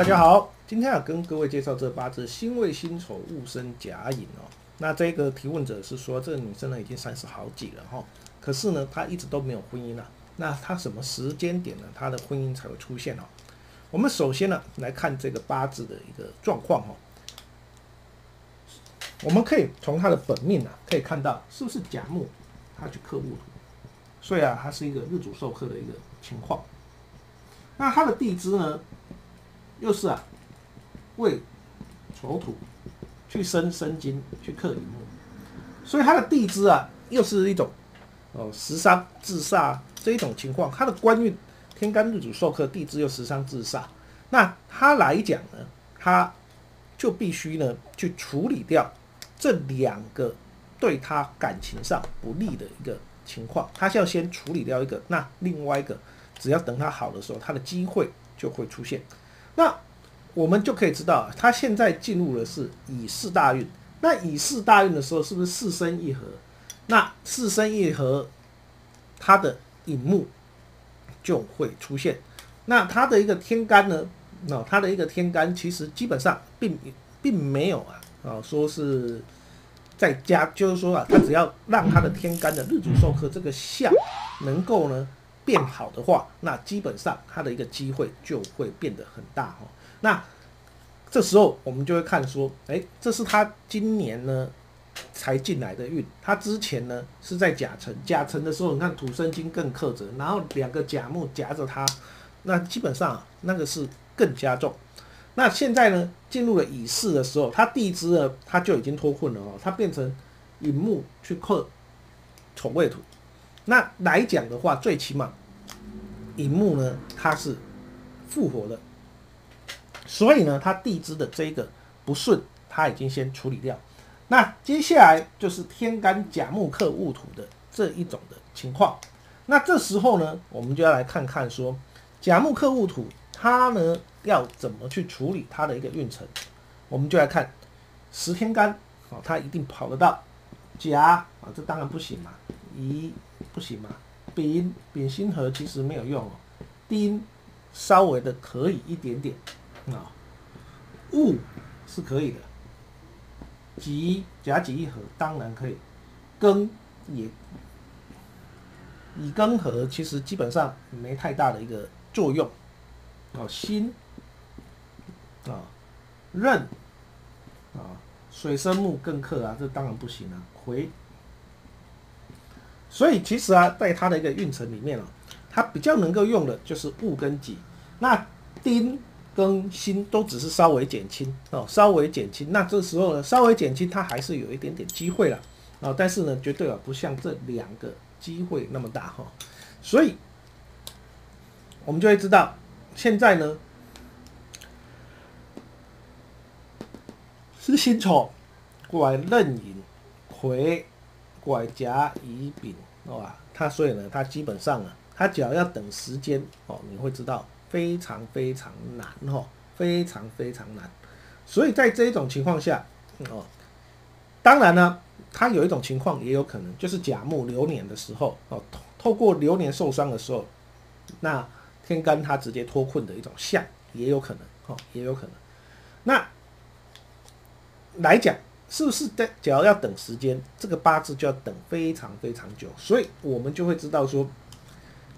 大家好，今天要跟各位介绍这八字辛未辛丑戊申甲寅哦。那这个提问者是说，这个女生呢已经30好几了哈，可是呢她一直都没有婚姻啊。那她什么时间点呢？她的婚姻才会出现哦？我们首先呢来看这个八字的一个状况哦。我们可以从她的本命啊可以看到，是不是甲木她去克戊土，所以啊她是一个日主受克的一个情况。那她的地支呢？ 又是啊，为丑土去生申金去克寅木，所以他的地支啊，又是一种食伤制煞这一种情况。他的官运天干日主受克，地支又食伤制煞，那他来讲呢，他就必须呢去处理掉这两个对他感情上不利的一个情况。他是要先处理掉一个，那另外一个只要等他好的时候，他的机会就会出现。 那我们就可以知道，他现在进入的是乙巳大运。那乙巳大运的时候，是不是四申一合？那四申一合，他的寅木就会出现。那他的一个天干呢？他的一个天干其实基本上并没有说是在加，就是说啊，他只要让他的天干的日主受克这个相能够呢。 变好的话，那基本上它的一个机会就会变得很大哦。那这时候我们就会看说，这是他今年呢才进来的运，他之前呢是在甲辰，甲辰的时候你看土生金更克着，然后两个甲木夹着它，那基本上那个是更加重。那现在呢进入了乙巳的时候，他地支呢他就已经脱困了哦，他变成寅木去克丑未土。那来讲的话，最起码。 寅木呢，它是复活的，所以呢，它地支的这个不顺，它已经先处理掉。那接下来就是天干甲木克戊土的这一种的情况。那这时候呢，我们就要来看看说，甲木克戊土，它呢要怎么去处理它的一个运程。我们就来看十天干，它一定跑得到甲这当然不行嘛，乙不行嘛。 丙辛合其实没有用哦，丁稍微的可以一点点啊，戊是可以的，甲己一合当然可以，庚也乙庚合其实基本上没太大的一个作用哦，辛壬水生木更克这当然不行啊，癸。 所以其实啊，在它的一个运程里面啊，它比较能够用的就是戊跟己，那丁跟辛都只是稍微减轻稍微减轻。那这时候呢，稍微减轻它还是有一点点机会了但是呢，绝对不像这两个机会那么大哈。所以我们就会知道，现在呢是辛丑过来壬寅癸。 拐甲乙丙，它所以呢，它基本上啊，它只要等时间你会知道非常非常难非常非常难。所以在这种情况下当然呢，它有一种情况也有可能就是甲木流年的时候透过流年受伤的时候，那天干它直接脱困的一种象也有可能也有可能。那来讲。 是不是只要等时间，这个八字就要等非常非常久，所以我们就会知道说，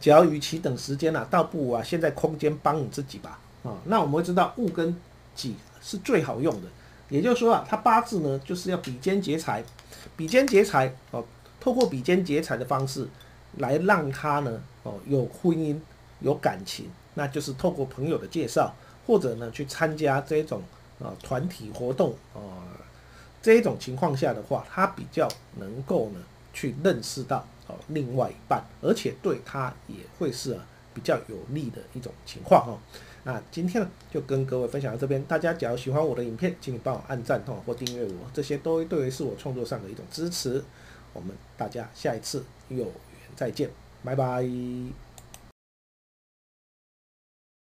只要与其等时间倒不如现在空间帮你自己吧那我们会知道戊跟己是最好用的，也就是说它八字呢就是要比肩劫财，比肩劫财透过比肩劫财的方式来让它呢有婚姻有感情，那就是透过朋友的介绍或者呢去参加这种团体活动这种情况下的话，他比较能够呢去认识到另外一半，而且对他也会是比较有利的一种情况那今天呢就跟各位分享到这边，大家只要喜欢我的影片，请你帮我按赞或订阅我，这些都对于是我创作上的一种支持。我们大家下一次有缘再见，拜拜。